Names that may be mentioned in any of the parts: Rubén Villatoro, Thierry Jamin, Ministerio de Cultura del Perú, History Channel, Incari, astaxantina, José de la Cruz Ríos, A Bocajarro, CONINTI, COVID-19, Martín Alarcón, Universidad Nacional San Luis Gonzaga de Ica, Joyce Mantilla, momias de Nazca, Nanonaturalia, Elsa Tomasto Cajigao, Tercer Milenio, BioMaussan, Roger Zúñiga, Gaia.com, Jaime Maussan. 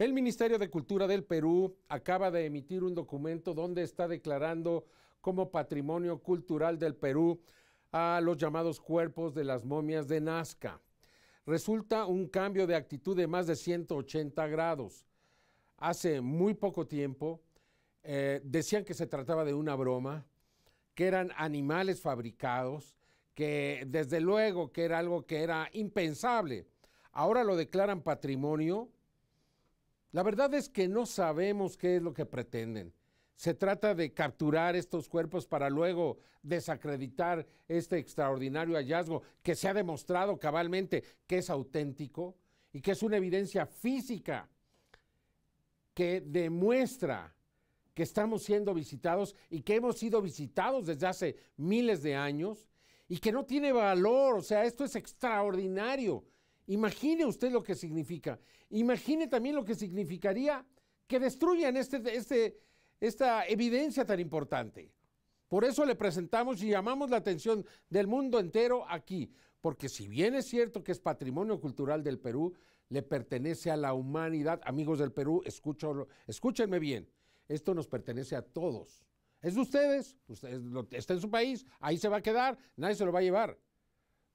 El Ministerio de Cultura del Perú acaba de emitir un documento donde está declarando como patrimonio cultural del Perú a los llamados cuerpos de las momias de Nazca. Resulta un cambio de actitud de más de 180 grados. Hace muy poco tiempo decían que se trataba de una broma, que eran animales fabricados, que desde luego que era algo que era impensable. Ahora lo declaran patrimonio. La verdad es que no sabemos qué es lo que pretenden. Se trata de capturar estos cuerpos para luego desacreditar este extraordinario hallazgo que se ha demostrado cabalmente que es auténtico y que es una evidencia física que demuestra que estamos siendo visitados y que hemos sido visitados desde hace miles de años y que no tiene valor. O sea, esto es extraordinario. Imagine usted lo que significa. Imagine también lo que significaría que destruyan esta evidencia tan importante. Por eso le presentamos y llamamos la atención del mundo entero aquí, porque si bien es cierto que es patrimonio cultural del Perú, le pertenece a la humanidad. Amigos del Perú, escúchenme bien, esto nos pertenece a todos. Es de ustedes, está en su país, ahí se va a quedar, nadie se lo va a llevar,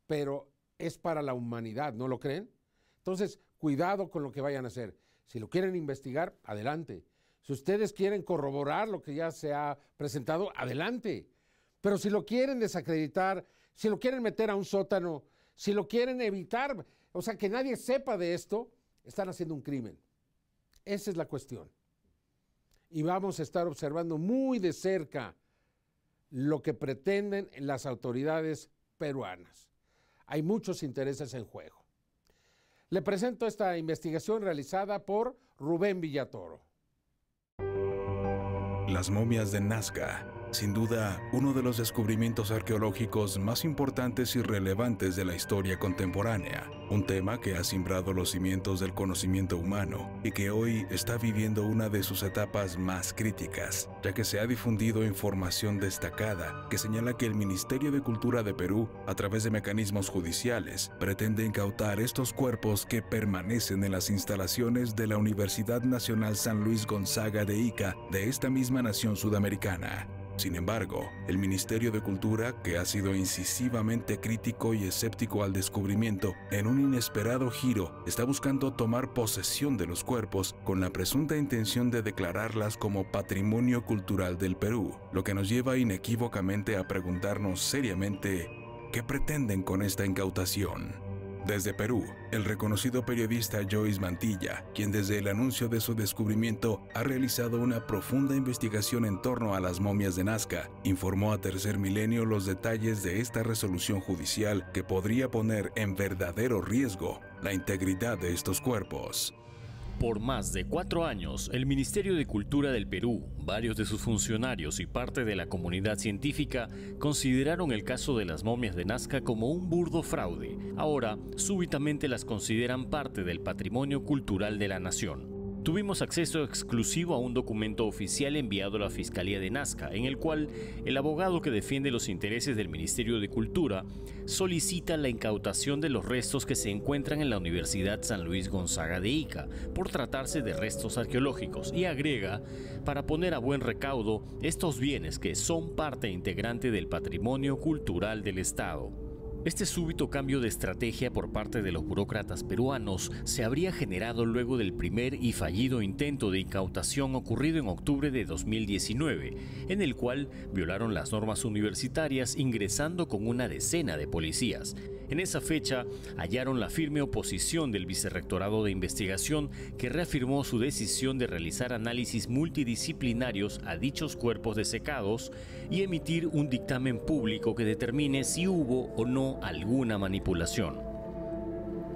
pero es para la humanidad, ¿no lo creen? Entonces, cuidado con lo que vayan a hacer. Si lo quieren investigar, adelante. Si ustedes quieren corroborar lo que ya se ha presentado, adelante. Pero si lo quieren desacreditar, si lo quieren meter a un sótano, si lo quieren evitar, o sea, que nadie sepa de esto, están haciendo un crimen. Esa es la cuestión. Y vamos a estar observando muy de cerca lo que pretenden las autoridades peruanas. Hay muchos intereses en juego. Le presento esta investigación realizada por Rubén Villatoro. Las momias de Nazca, sin duda, uno de los descubrimientos arqueológicos más importantes y relevantes de la historia contemporánea, un tema que ha simbrado los cimientos del conocimiento humano y que hoy está viviendo una de sus etapas más críticas, ya que se ha difundido información destacada que señala que el Ministerio de Cultura de Perú, a través de mecanismos judiciales, pretende incautar estos cuerpos que permanecen en las instalaciones de la Universidad Nacional San Luis Gonzaga de Ica de esta misma nación sudamericana. Sin embargo, el Ministerio de Cultura, que ha sido incisivamente crítico y escéptico al descubrimiento, en un inesperado giro, está buscando tomar posesión de los cuerpos con la presunta intención de declararlas como Patrimonio Cultural del Perú, lo que nos lleva inequívocamente a preguntarnos seriamente ¿qué pretenden con esta incautación? Desde Perú, el reconocido periodista Joyce Mantilla, quien desde el anuncio de su descubrimiento ha realizado una profunda investigación en torno a las momias de Nazca, informó a Tercer Milenio los detalles de esta resolución judicial que podría poner en verdadero riesgo la integridad de estos cuerpos. Por más de 4 años, el Ministerio de Cultura del Perú, varios de sus funcionarios y parte de la comunidad científica consideraron el caso de las momias de Nazca como un burdo fraude. Ahora, súbitamente las consideran parte del patrimonio cultural de la nación. Tuvimos acceso exclusivo a un documento oficial enviado a la Fiscalía de Nazca, en el cual el abogado que defiende los intereses del Ministerio de Cultura solicita la incautación de los restos que se encuentran en la Universidad San Luis Gonzaga de Ica por tratarse de restos arqueológicos y agrega, para poner a buen recaudo, estos bienes que son parte integrante del patrimonio cultural del Estado. Este súbito cambio de estrategia por parte de los burócratas peruanos se habría generado luego del primer y fallido intento de incautación ocurrido en octubre de 2019, en el cual violaron las normas universitarias ingresando con una decena de policías. En esa fecha hallaron la firme oposición del Vicerrectorado de Investigación que reafirmó su decisión de realizar análisis multidisciplinarios a dichos cuerpos desecados y emitir un dictamen público que determine si hubo o no alguna manipulación.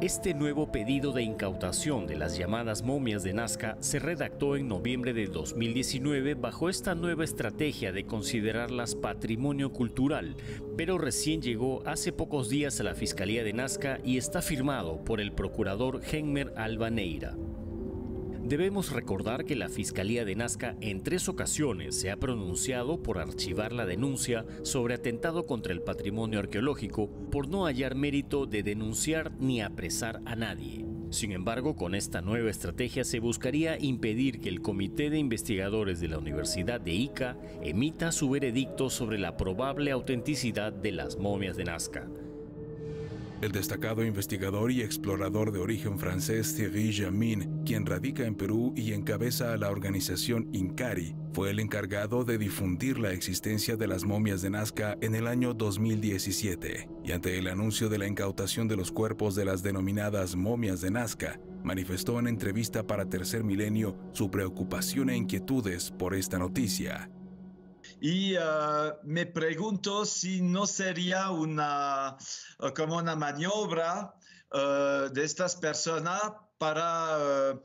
Este nuevo pedido de incautación de las llamadas momias de Nazca se redactó en noviembre de 2019 bajo esta nueva estrategia de considerarlas patrimonio cultural, pero recién llegó hace pocos días a la Fiscalía de Nazca y está firmado por el procurador Jaime Maussan. Debemos recordar que la Fiscalía de Nazca en 3 ocasiones se ha pronunciado por archivar la denuncia sobre atentado contra el patrimonio arqueológico por no hallar mérito de denunciar ni apresar a nadie. Sin embargo, con esta nueva estrategia se buscaría impedir que el Comité de Investigadores de la Universidad de Ica emita su veredicto sobre la probable autenticidad de las momias de Nazca. El destacado investigador y explorador de origen francés Thierry Jamin, quien radica en Perú y encabeza a la organización Incari, fue el encargado de difundir la existencia de las momias de Nazca en el año 2017. Y ante el anuncio de la incautación de los cuerpos de las denominadas momias de Nazca, manifestó en entrevista para Tercer Milenio su preocupación e inquietudes por esta noticia. Y me pregunto si no sería como una maniobra de estas personas para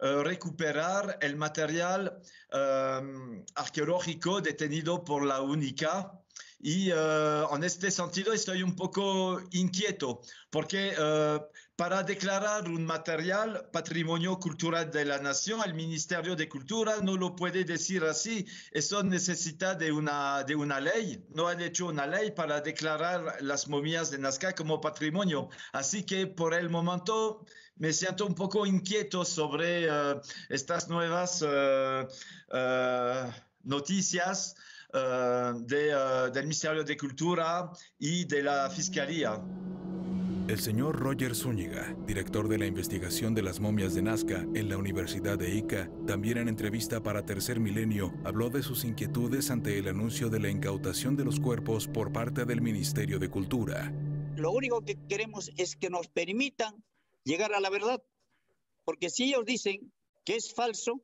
recuperar el material arqueológico detenido por la UNICA. Y en este sentido estoy un poco inquieto, porque para declarar un material patrimonio cultural de la nación, el Ministerio de Cultura no lo puede decir así. Eso necesita de una ley. No han hecho una ley para declarar las momias de Nazca como patrimonio. Así que por el momento me siento un poco inquieto sobre estas nuevas noticias del Ministerio de Cultura y de la Fiscalía. El señor Roger Zúñiga, director de la investigación de las momias de Nazca en la Universidad de Ica, también en entrevista para Tercer Milenio, habló de sus inquietudes ante el anuncio de la incautación de los cuerpos por parte del Ministerio de Cultura. Lo único que queremos es que nos permitan llegar a la verdad, porque si ellos dicen que es falso,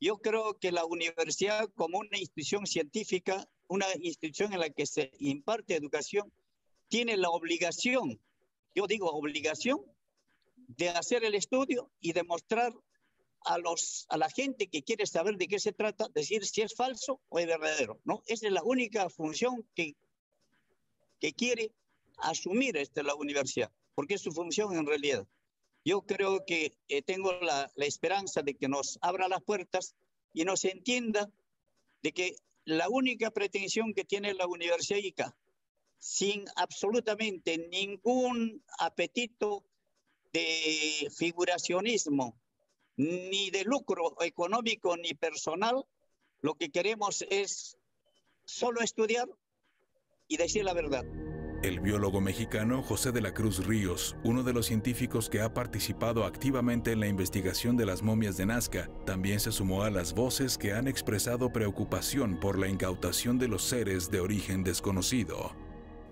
yo creo que la universidad, como una institución científica, una institución en la que se imparte educación, tiene la obligación, yo digo obligación, de hacer el estudio y demostrar a la gente que quiere saber de qué se trata, decir si es falso o es verdadero, ¿no? Esa es la única función que quiere asumir la universidad, porque es su función en realidad. Yo creo que tengo la esperanza de que nos abra las puertas y nos entienda de que la única pretensión que tiene la Universidad Ica, sin absolutamente ningún apetito de figuracionismo, ni de lucro económico ni personal, lo que queremos es solo estudiar y decir la verdad. El biólogo mexicano José de la Cruz Ríos, uno de los científicos que ha participado activamente en la investigación de las momias de Nazca, también se sumó a las voces que han expresado preocupación por la incautación de los seres de origen desconocido.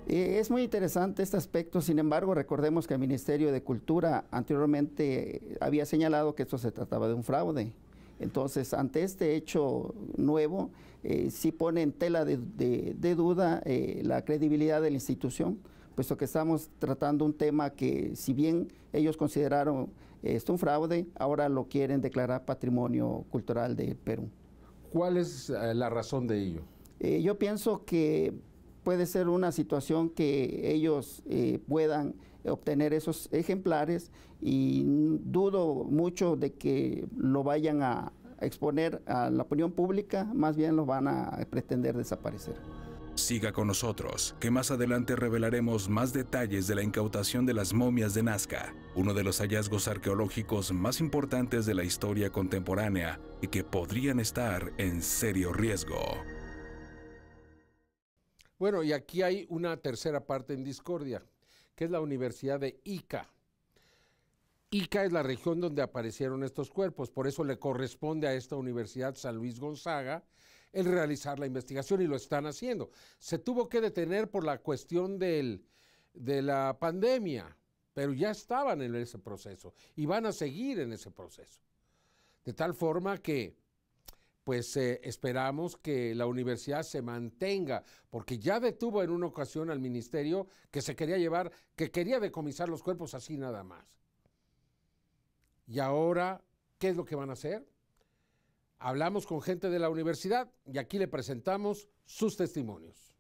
Es muy interesante este aspecto, sin embargo, recordemos que el Ministerio de Cultura anteriormente había señalado que esto se trataba de un fraude. Entonces, ante este hecho nuevo, sí pone en tela de duda la credibilidad de la institución, puesto que estamos tratando un tema que, si bien ellos consideraron esto un fraude, ahora lo quieren declarar patrimonio cultural de Perú. ¿Cuál es la razón de ello? Yo pienso que puede ser una situación que ellos puedan obtener esos ejemplares, y dudo mucho de que lo vayan a exponer a la opinión pública, más bien los van a pretender desaparecer. Siga con nosotros, que más adelante revelaremos más detalles de la incautación de las momias de Nazca, uno de los hallazgos arqueológicos más importantes de la historia contemporánea y que podrían estar en serio riesgo. Bueno, y aquí hay una tercera parte en discordia, que es la Universidad de Ica. Ica es la región donde aparecieron estos cuerpos, por eso le corresponde a esta Universidad San Luis Gonzaga el realizar la investigación, y lo están haciendo. Se tuvo que detener por la cuestión de la pandemia, pero ya estaban en ese proceso y van a seguir en ese proceso. De tal forma que pues esperamos que la universidad se mantenga, porque ya detuvo en una ocasión al ministerio que se quería llevar, que quería decomisar los cuerpos así nada más. Y ahora, ¿qué es lo que van a hacer? Hablamos con gente de la universidad y aquí le presentamos sus testimonios.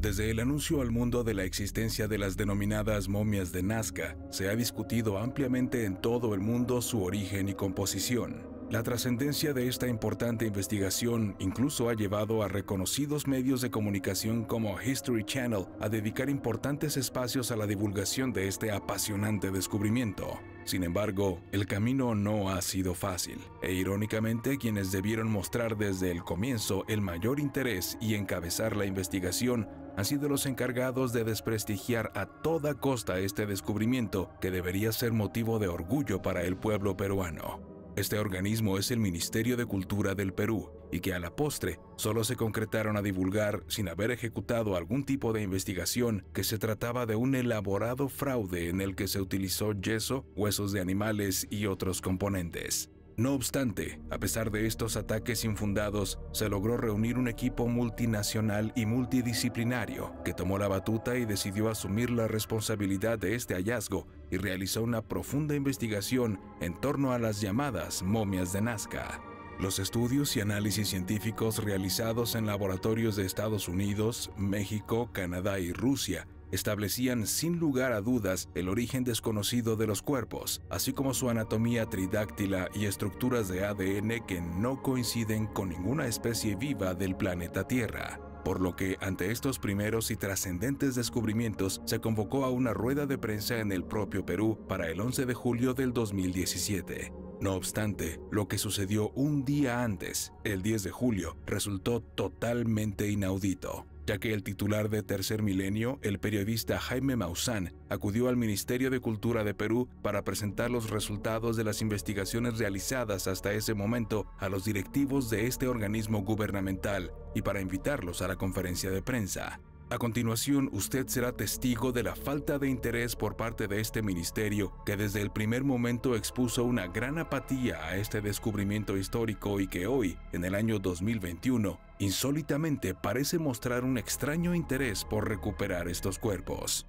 Desde el anuncio al mundo de la existencia de las denominadas momias de Nazca, se ha discutido ampliamente en todo el mundo su origen y composición. La trascendencia de esta importante investigación incluso ha llevado a reconocidos medios de comunicación como History Channel a dedicar importantes espacios a la divulgación de este apasionante descubrimiento. Sin embargo, el camino no ha sido fácil, e irónicamente quienes debieron mostrar desde el comienzo el mayor interés y encabezar la investigación han sido los encargados de desprestigiar a toda costa este descubrimiento que debería ser motivo de orgullo para el pueblo peruano. Este organismo es el Ministerio de Cultura del Perú, y que a la postre solo se concretaron a divulgar, sin haber ejecutado algún tipo de investigación, que se trataba de un elaborado fraude en el que se utilizó yeso, huesos de animales y otros componentes. No obstante, a pesar de estos ataques infundados, se logró reunir un equipo multinacional y multidisciplinario que tomó la batuta y decidió asumir la responsabilidad de este hallazgo y realizó una profunda investigación en torno a las llamadas momias de Nazca. Los estudios y análisis científicos realizados en laboratorios de Estados Unidos, México, Canadá y Rusia establecían sin lugar a dudas el origen desconocido de los cuerpos, así como su anatomía tridáctila y estructuras de ADN que no coinciden con ninguna especie viva del planeta Tierra. Por lo que, ante estos primeros y trascendentes descubrimientos, se convocó a una rueda de prensa en el propio Perú para el 11 de julio del 2017. No obstante, lo que sucedió un día antes, el 10 de julio, resultó totalmente inaudito, ya que el titular de Tercer Milenio, el periodista Jaime Maussan, acudió al Ministerio de Cultura de Perú para presentar los resultados de las investigaciones realizadas hasta ese momento a los directivos de este organismo gubernamental y para invitarlos a la conferencia de prensa. A continuación, usted será testigo de la falta de interés por parte de este ministerio, que desde el primer momento expuso una gran apatía a este descubrimiento histórico y que hoy, en el año 2021, insólitamente parece mostrar un extraño interés por recuperar estos cuerpos.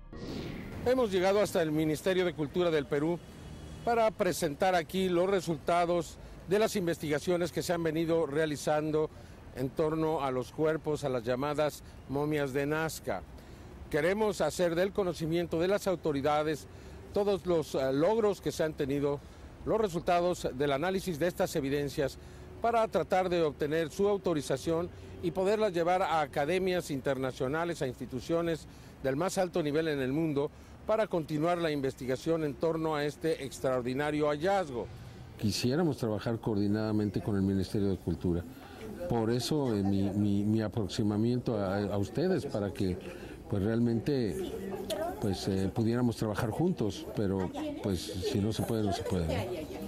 Hemos llegado hasta el Ministerio de Cultura del Perú para presentar aquí los resultados de las investigaciones que se han venido realizando en torno a los cuerpos, a las llamadas momias de Nazca. Queremos hacer del conocimiento de las autoridades todos los logros que se han tenido, los resultados del análisis de estas evidencias, para tratar de obtener su autorización y poderlas llevar a academias internacionales, a instituciones del más alto nivel en el mundo, para continuar la investigación en torno a este extraordinario hallazgo. Quisiéramos trabajar coordinadamente con el Ministerio de Cultura. Por eso mi aproximamiento a ustedes, para que pues realmente pues pudiéramos trabajar juntos, pero pues si no se puede, no se puede, ¿no?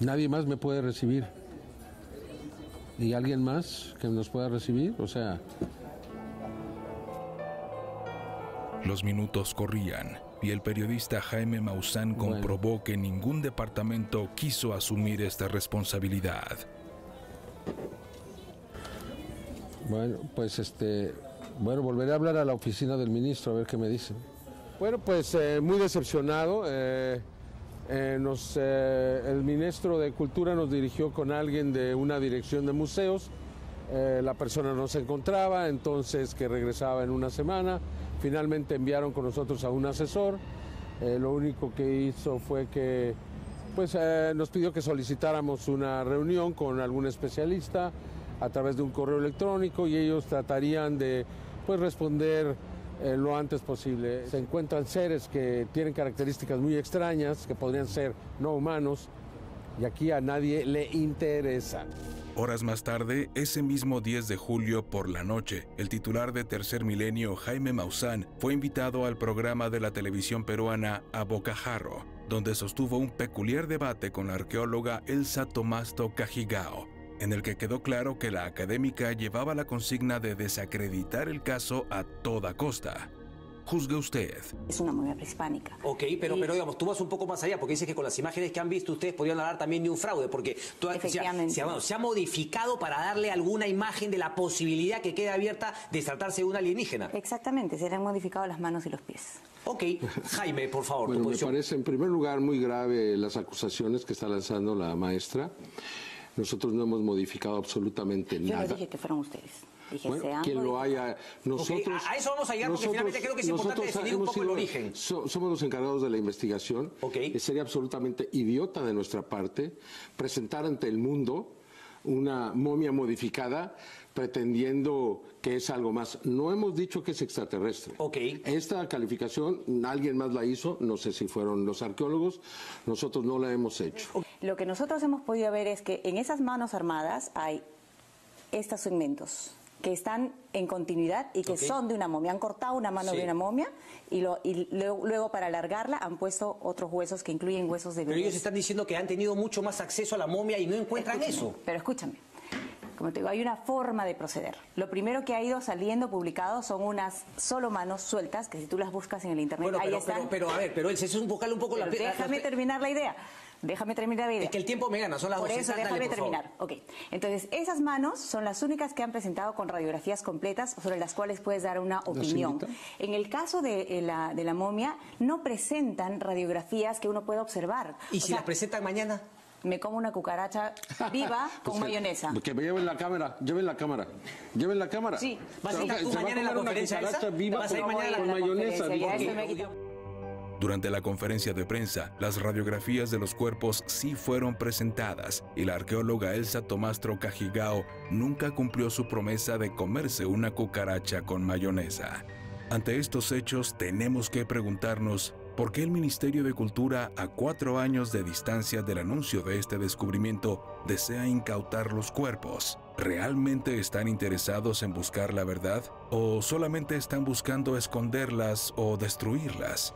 Nadie más me puede recibir. ¿Y alguien más que nos pueda recibir? O sea... Los minutos corrían y el periodista Jaime Maussan comprobó que ningún departamento quiso asumir esta responsabilidad. Bueno, pues volveré a hablar a la oficina del ministro a ver qué me dicen. Bueno, pues muy decepcionado. El ministro de Cultura nos dirigió con alguien de una dirección de museos. La persona no se encontraba, entonces que regresaba en una semana. Finalmente enviaron con nosotros a un asesor. Lo único que hizo fue que nos pidió que solicitáramos una reunión con algún especialista a través de un correo electrónico y ellos tratarían de responder lo antes posible. Se encuentran seres que tienen características muy extrañas, que podrían ser no humanos, y aquí a nadie le interesa. Horas más tarde, ese mismo 10 de julio por la noche, el titular de Tercer Milenio, Jaime Maussan, fue invitado al programa de la televisión peruana A Bocajarro, donde sostuvo un peculiar debate con la arqueóloga Elsa Tomasto Cajigao, en el que quedó claro que la académica llevaba la consigna de desacreditar el caso a toda costa. Juzgue usted. Es una momia prehispánica. Ok, pero digamos, tú vas un poco más allá, porque dices que con las imágenes que han visto ustedes podrían hablar también de un fraude, porque se ha modificado para darle alguna imagen de la posibilidad que quede abierta de tratarse de un alienígena. Exactamente, se le han modificado las manos y los pies. Ok, Jaime, por favor. Bueno, me parece en primer lugar muy grave las acusaciones que está lanzando la maestra. Nosotros no hemos modificado absolutamente nada. Yo les dije que fueron ustedes. Fíjese, bueno, quien lo haya. Nosotros, okay, a eso vamos a llegar, porque finalmente creo que es importante definir un poco el origen. Somos los encargados de la investigación. Okay. Sería absolutamente idiota de nuestra parte presentar ante el mundo una momia modificada pretendiendo que es algo más. No hemos dicho que es extraterrestre. Okay. Esta calificación alguien más la hizo, no sé si fueron los arqueólogos, nosotros no la hemos hecho. Lo que nosotros hemos podido ver es que en esas manos armadas hay estos segmentos que están en continuidad y que okay. son de una momia. Han cortado una mano sí. de una momia y luego para alargarla han puesto otros huesos que incluyen huesos de bebés. Pero ellos están diciendo que han tenido mucho más acceso a la momia y no encuentran eso. Pero escúchame, como te digo, hay una forma de proceder. Lo primero que ha ido saliendo publicado son unas solo manos sueltas que si tú las buscas en el internet... Bueno, ahí están. Pero a ver, pero eso es un vocal un poco... Déjame terminar la idea. Déjame terminar la idea. Es que el tiempo me gana, son las 12. Por eso, déjame terminar. Ok. Entonces, esas manos son las únicas que han presentado con radiografías completas sobre las cuales puedes dar una opinión. En el caso de la momia, no presentan radiografías que uno pueda observar. ¿Y si las presentan mañana? Me como una cucaracha viva con mayonesa. Que me lleven la cámara, lleven la cámara. Lleven la cámara. Sí. ¿Vas a ir tú mañana en la conferencia, Elsa? ¿Vas a ir mañana con mayonesa? Durante la conferencia de prensa, las radiografías de los cuerpos sí fueron presentadas y la arqueóloga Elsa Tomasto Cajigao nunca cumplió su promesa de comerse una cucaracha con mayonesa. Ante estos hechos, tenemos que preguntarnos por qué el Ministerio de Cultura, a 4 años de distancia del anuncio de este descubrimiento, desea incautar los cuerpos. ¿Realmente están interesados en buscar la verdad o solamente están buscando esconderlas o destruirlas?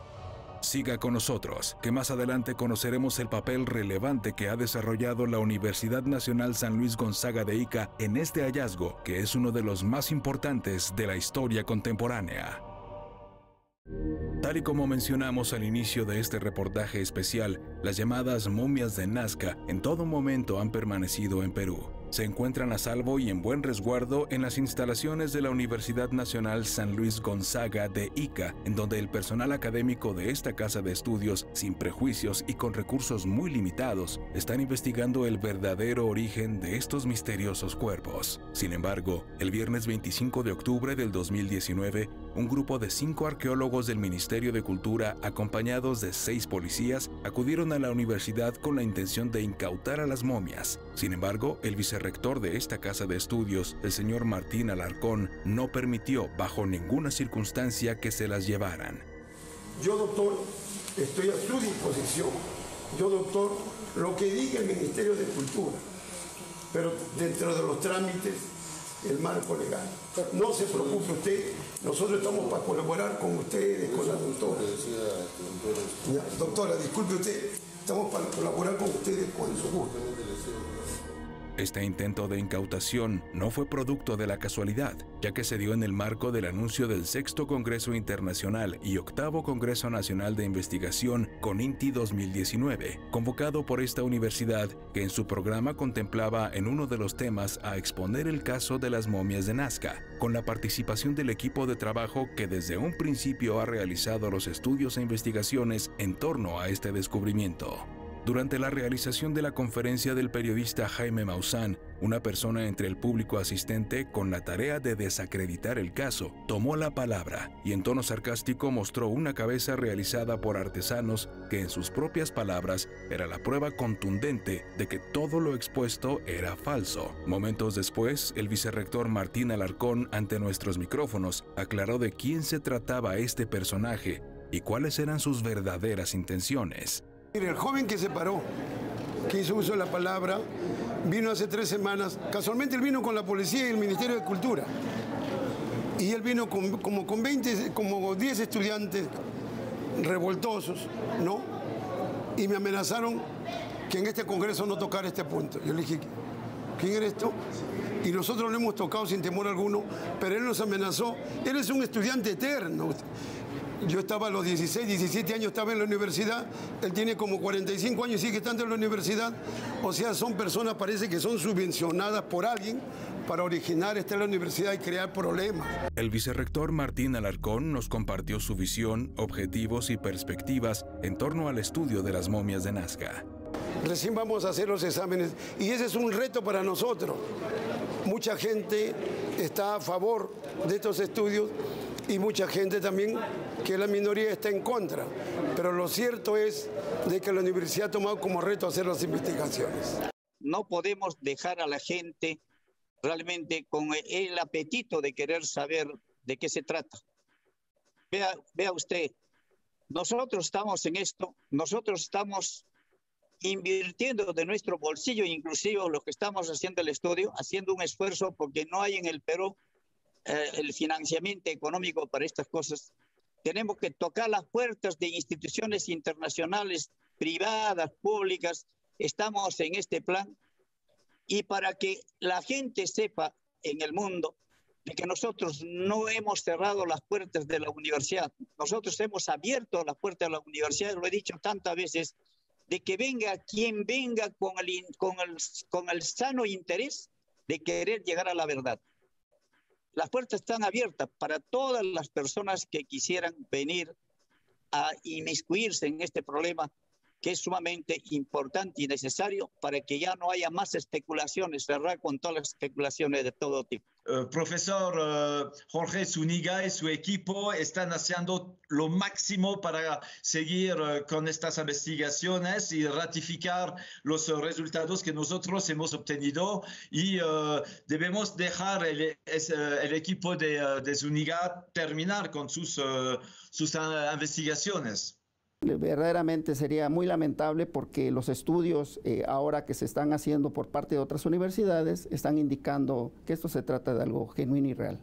Siga con nosotros, que más adelante conoceremos el papel relevante que ha desarrollado la Universidad Nacional San Luis Gonzaga de Ica en este hallazgo, que es uno de los más importantes de la historia contemporánea. Tal y como mencionamos al inicio de este reportaje especial, las llamadas momias de Nazca en todo momento han permanecido en Perú. Se encuentran a salvo y en buen resguardo en las instalaciones de la Universidad Nacional San Luis Gonzaga de Ica, en donde el personal académico de esta casa de estudios, sin prejuicios y con recursos muy limitados, están investigando el verdadero origen de estos misteriosos cuerpos. Sin embargo, el viernes 25 de octubre del 2019, un grupo de 5 arqueólogos del Ministerio de Cultura, acompañados de 6 policías, acudieron a la universidad con la intención de incautar a las momias. Sin embargo, el vicerrector de esta casa de estudios, el señor Martín Alarcón, no permitió bajo ninguna circunstancia que se las llevaran. Yo, doctor, estoy a su disposición. Yo, doctor, lo que diga el Ministerio de Cultura, pero dentro de los trámites, el marco legal. No se preocupe usted, nosotros estamos para colaborar con ustedes, con la doctora. Ya, doctora, disculpe usted, estamos para colaborar con ustedes con su gusto. Este intento de incautación no fue producto de la casualidad, ya que se dio en el marco del anuncio del 6º Congreso Internacional y 8º Congreso Nacional de Investigación CONINTI 2019, convocado por esta universidad, que en su programa contemplaba en uno de los temas a exponer el caso de las momias de Nazca, con la participación del equipo de trabajo que desde un principio ha realizado los estudios e investigaciones en torno a este descubrimiento. Durante la realización de la conferencia del periodista Jaime Maussan, una persona entre el público asistente con la tarea de desacreditar el caso, tomó la palabra y en tono sarcástico mostró una cabeza realizada por artesanos que, en sus propias palabras, era la prueba contundente de que todo lo expuesto era falso. Momentos después, el vicerrector Martín Alarcón, ante nuestros micrófonos, aclaró de quién se trataba este personaje y cuáles eran sus verdaderas intenciones. El joven que se paró, que hizo uso de la palabra, vino hace 3 semanas, casualmente él vino con la policía y el Ministerio de Cultura, y él vino como 10 estudiantes revoltosos, ¿no? Y me amenazaron que en este congreso no tocara este punto. Yo le dije, ¿quién eres tú? Y nosotros lo hemos tocado sin temor alguno, pero él nos amenazó, él es un estudiante eterno. Yo estaba a los 16, 17 años, estaba en la universidad, él tiene como 45 años y sigue estando en la universidad. O sea, son personas, parece que son subvencionadas por alguien para originar estar en la universidad y crear problemas. El vicerrector Martín Alarcón nos compartió su visión, objetivos y perspectivas en torno al estudio de las momias de Nazca. Recién vamos a hacer los exámenes y ese es un reto para nosotros. mucha gente está a favor de estos estudios y mucha gente también, que la minoría, está en contra. Pero lo cierto es de que la universidad ha tomado como reto hacer las investigaciones. No podemos dejar a la gente realmente con el apetito de querer saber de qué se trata. Vea usted, nosotros estamos en esto, nosotros estamos invirtiendo de nuestro bolsillo, inclusive los que estamos haciendo el estudio, haciendo un esfuerzo porque no hay en el Perú el financiamiento económico para estas cosas. Tenemos que tocar las puertas de instituciones internacionales, privadas, públicas. Estamos en este plan y para que la gente sepa en el mundo de que nosotros no hemos cerrado las puertas de la universidad. Nosotros hemos abierto las puertas de la universidad, lo he dicho tantas veces, de que venga quien venga con el sano interés de querer llegar a la verdad. Las puertas están abiertas para todas las personas que quisieran venir a inmiscuirse en este problema que es sumamente importante y necesario para que ya no haya más especulaciones, cerrar con todas las especulaciones de todo tipo. Profesor Jorge Zúñiga y su equipo están haciendo lo máximo para seguir con estas investigaciones y ratificar los resultados que nosotros hemos obtenido y debemos dejar el equipo de Zúñiga terminar con sus investigaciones. Verdaderamente sería muy lamentable porque los estudios ahora que se están haciendo por parte de otras universidades están indicando que esto se trata de algo genuino y real.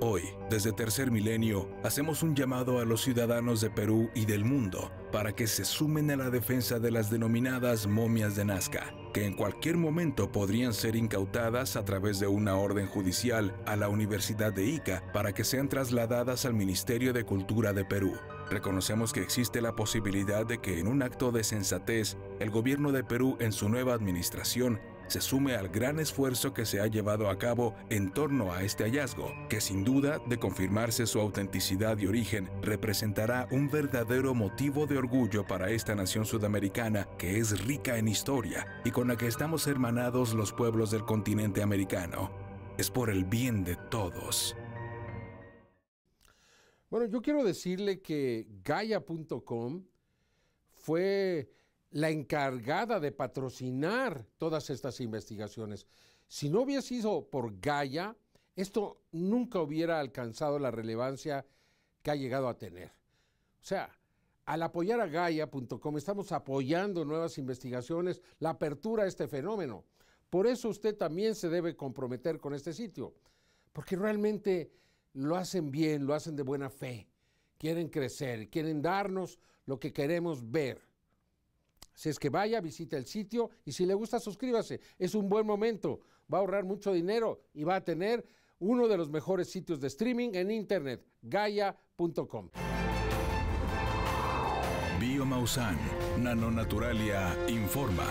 Hoy, desde Tercer Milenio, hacemos un llamado a los ciudadanos de Perú y del mundo para que se sumen a la defensa de las denominadas momias de Nazca, que en cualquier momento podrían ser incautadas a través de una orden judicial a la Universidad de Ica para que sean trasladadas al Ministerio de Cultura de Perú. Reconocemos que existe la posibilidad de que en un acto de sensatez, el gobierno de Perú en su nueva administración se sume al gran esfuerzo que se ha llevado a cabo en torno a este hallazgo, que sin duda, de confirmarse su autenticidad y origen, representará un verdadero motivo de orgullo para esta nación sudamericana que es rica en historia y con la que estamos hermanados los pueblos del continente americano. Es por el bien de todos. Bueno, yo quiero decirle que Gaia.com fue la encargada de patrocinar todas estas investigaciones. Si no hubiera sido por Gaia, esto nunca hubiera alcanzado la relevancia que ha llegado a tener. O sea, al apoyar a Gaia.com estamos apoyando nuevas investigaciones, la apertura a este fenómeno. Por eso usted también se debe comprometer con este sitio, porque realmente lo hacen bien, lo hacen de buena fe, quieren crecer, quieren darnos lo que queremos ver. Si es que vaya, visita el sitio y si le gusta, suscríbase. Es un buen momento, va a ahorrar mucho dinero y va a tener uno de los mejores sitios de streaming en internet, Gaia.com. Bio Maussan, Nanonaturalia, informa.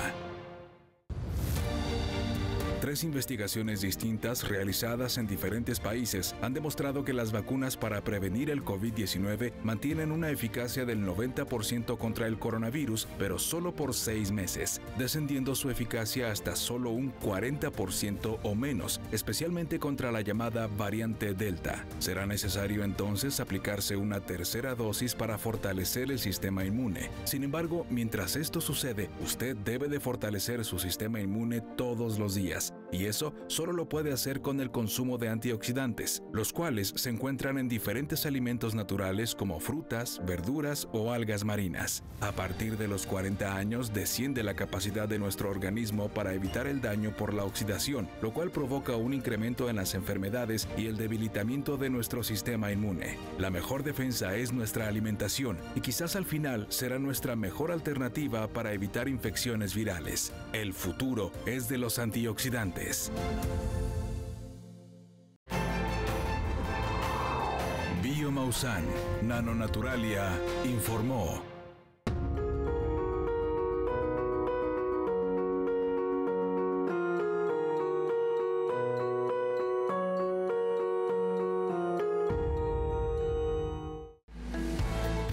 3 investigaciones distintas realizadas en diferentes países han demostrado que las vacunas para prevenir el COVID-19 mantienen una eficacia del 90% contra el coronavirus, pero solo por 6 meses, descendiendo su eficacia hasta solo un 40% o menos, especialmente contra la llamada variante Delta. Será necesario entonces aplicarse una tercera dosis para fortalecer el sistema inmune. Sin embargo, mientras esto sucede, usted debe de fortalecer su sistema inmune todos los días. Y eso solo lo puede hacer con el consumo de antioxidantes, los cuales se encuentran en diferentes alimentos naturales como frutas, verduras o algas marinas. A partir de los 40 años desciende la capacidad de nuestro organismo para evitar el daño por la oxidación, lo cual provoca un incremento en las enfermedades y el debilitamiento de nuestro sistema inmune. La mejor defensa es nuestra alimentación y quizás al final será nuestra mejor alternativa para evitar infecciones virales. El futuro es de los antioxidantes. Bio Maussan, Nanonaturalia, informó.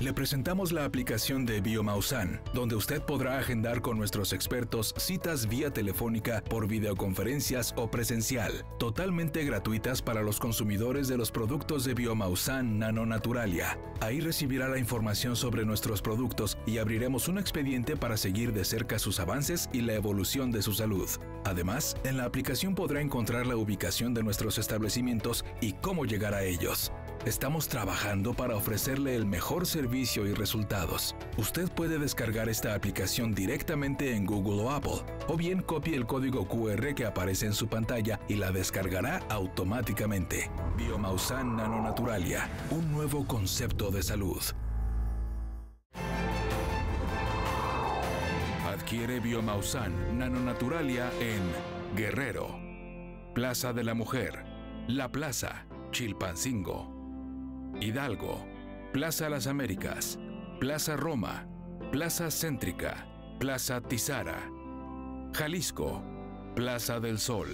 le presentamos la aplicación de BioMaussan, donde usted podrá agendar con nuestros expertos citas vía telefónica, por videoconferencias o presencial, totalmente gratuitas para los consumidores de los productos de BioMaussan Nanonaturalia. Ahí recibirá la información sobre nuestros productos y abriremos un expediente para seguir de cerca sus avances y la evolución de su salud. Además, en la aplicación podrá encontrar la ubicación de nuestros establecimientos y cómo llegar a ellos. Estamos trabajando para ofrecerle el mejor servicio y resultados. Usted puede descargar esta aplicación directamente en Google o Apple, o bien copie el código QR que aparece en su pantalla y la descargará automáticamente. BioMaussan Nanonaturalia, un nuevo concepto de salud. Adquiere BioMaussan Nanonaturalia en Guerrero, Plaza de la Mujer, La Plaza, Chilpancingo, Hidalgo, Plaza Las Américas, Plaza Roma, Plaza Céntrica, Plaza Tizara, Jalisco, Plaza del Sol,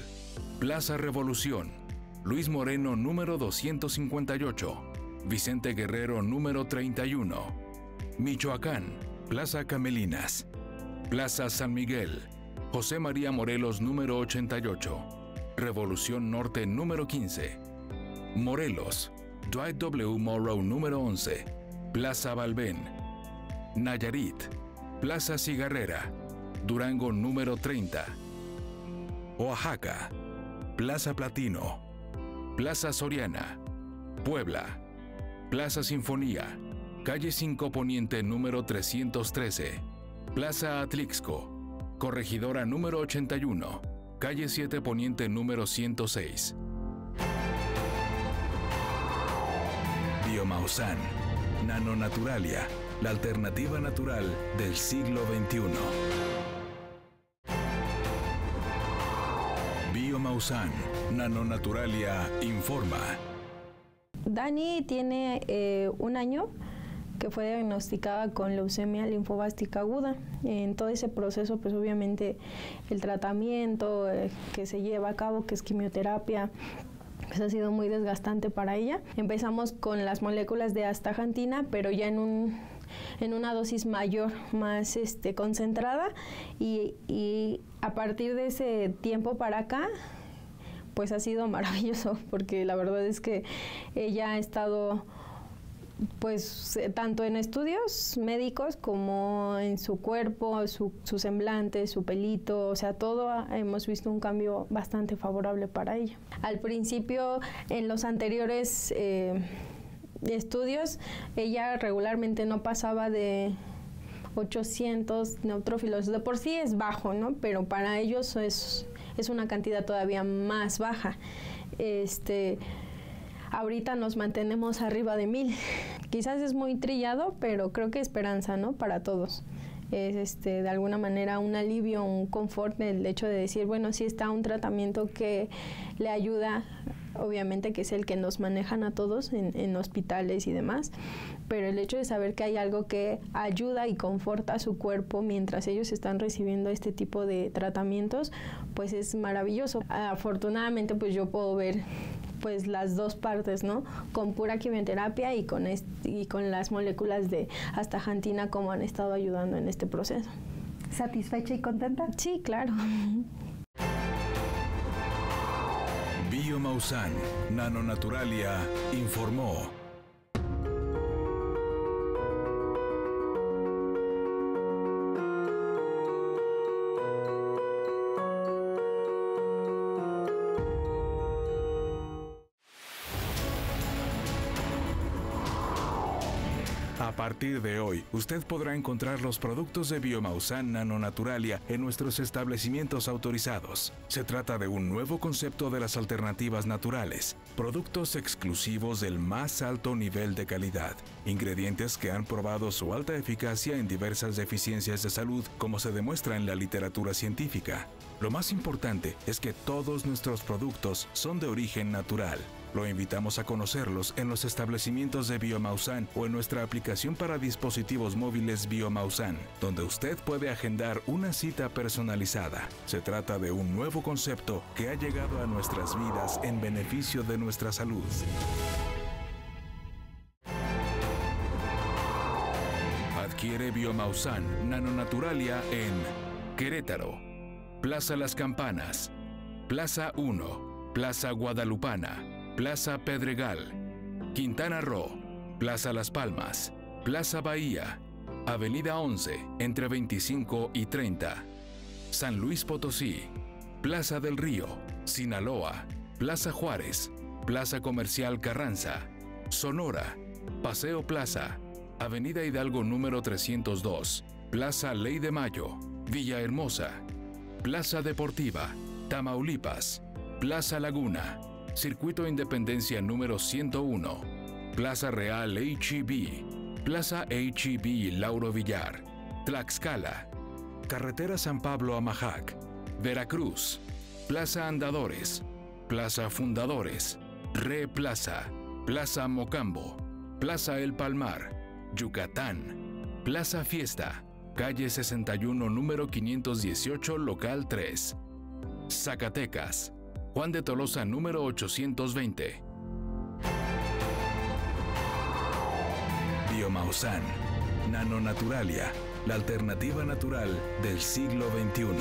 Plaza Revolución, Luis Moreno número 258, Vicente Guerrero número 31, Michoacán, Plaza Camelinas, Plaza San Miguel, José María Morelos número 88, Revolución Norte número 15, Morelos, Dwight W. Morrow número 11, Plaza Balbén, Nayarit, Plaza Cigarrera, Durango número 30, Oaxaca, Plaza Platino, Plaza Soriana, Puebla, Plaza Sinfonía, Calle 5 Poniente número 313, Plaza Atlixco, Corregidora número 81, Calle 7 Poniente número 106. BioMaussan Nanonaturalia, la alternativa natural del siglo XXI. BioMaussan Nanonaturalia informa. Dani tiene 1 año que fue diagnosticada con leucemia linfobástica aguda. En todo ese proceso, pues obviamente el tratamiento que se lleva a cabo, que es quimioterapia, pues ha sido muy desgastante para ella. Empezamos con las moléculas de astaxantina, pero ya en una dosis mayor, más concentrada, y a partir de ese tiempo para acá, pues ha sido maravilloso, porque la verdad es que ella ha estado, pues, tanto en estudios médicos como en su cuerpo, su semblante, su pelito, o sea, todo hemos visto un cambio bastante favorable para ella. Al principio, en los anteriores estudios, ella regularmente no pasaba de 800 neutrófilos. De por sí es bajo, ¿no? Pero para ellos es una cantidad todavía más baja. Ahorita nos mantenemos arriba de 1000. Quizás es muy trillado, pero creo que esperanza, ¿no? Para todos. Es de alguna manera un alivio, un confort, el hecho de decir, bueno, sí está un tratamiento que le ayuda, obviamente que es el que nos manejan a todos en hospitales y demás, pero el hecho de saber que hay algo que ayuda y conforta a su cuerpo mientras ellos están recibiendo este tipo de tratamientos, pues es maravilloso. Afortunadamente, pues yo puedo ver, pues, las dos partes, ¿no? Con pura quimioterapia y con las moléculas de astaxantina, como han estado ayudando en este proceso. ¿Satisfecha y contenta? Sí, claro. BioMaussan Nanonaturalia informó. A partir de hoy, usted podrá encontrar los productos de BioMaussan Nanonaturalia en nuestros establecimientos autorizados. Se trata de un nuevo concepto de las alternativas naturales, productos exclusivos del más alto nivel de calidad, ingredientes que han probado su alta eficacia en diversas deficiencias de salud, como se demuestra en la literatura científica. Lo más importante es que todos nuestros productos son de origen natural. Lo invitamos a conocerlos en los establecimientos de BioMaussan o en nuestra aplicación para dispositivos móviles BioMaussan, donde usted puede agendar una cita personalizada. Se trata de un nuevo concepto que ha llegado a nuestras vidas en beneficio de nuestra salud. Adquiere Biomaussan Nanonaturalia en Querétaro, Plaza Las Campanas, Plaza 1, Plaza Guadalupana, Plaza Pedregal, Quintana Roo, Plaza Las Palmas, Plaza Bahía, Avenida 11, entre 25 y 30, San Luis Potosí, Plaza del Río, Sinaloa, Plaza Juárez, Plaza Comercial Carranza, Sonora, Paseo Plaza, Avenida Hidalgo número 302, Plaza Ley de Mayo, Villahermosa, Plaza Deportiva, Tamaulipas, Plaza Laguna, Circuito Independencia número 101, Plaza Real H-E-B, Plaza H-E-B Lauro Villar, Tlaxcala, Carretera San Pablo Amajac, Veracruz, Plaza Andadores, Plaza Fundadores, Re Plaza, Plaza Mocambo, Plaza El Palmar, Yucatán, Plaza Fiesta, Calle 61, número 518, Local 3. Zacatecas, Juan de Tolosa, número 820. Biomaussan, Nanonaturalia, la alternativa natural del siglo XXI.